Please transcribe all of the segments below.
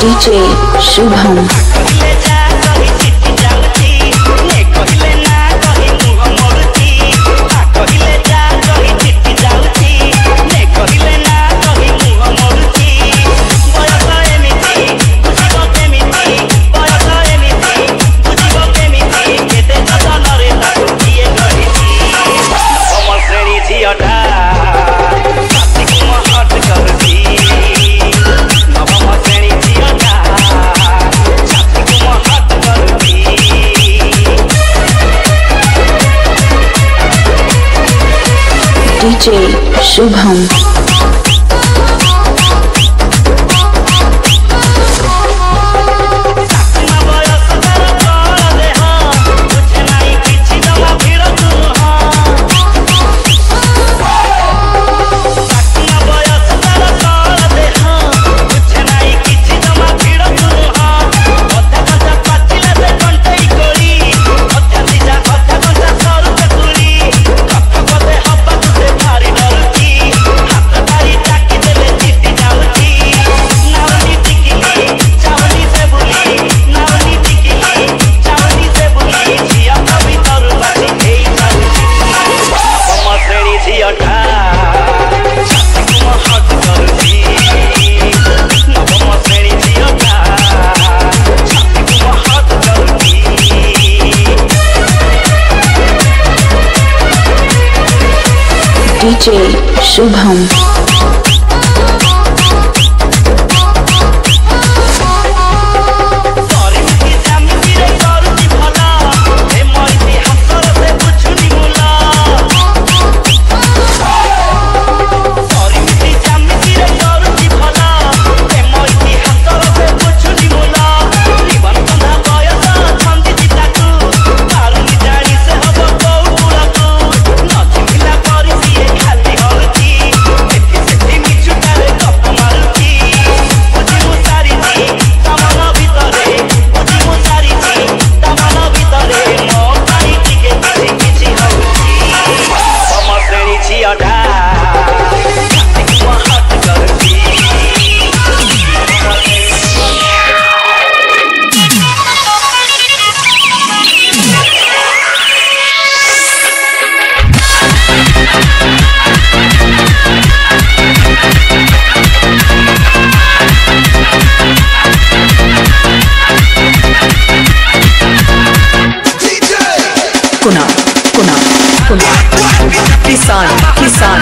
DJ Shubham. DJ Shubham. DJ Shubham. Kisan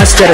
Asterin.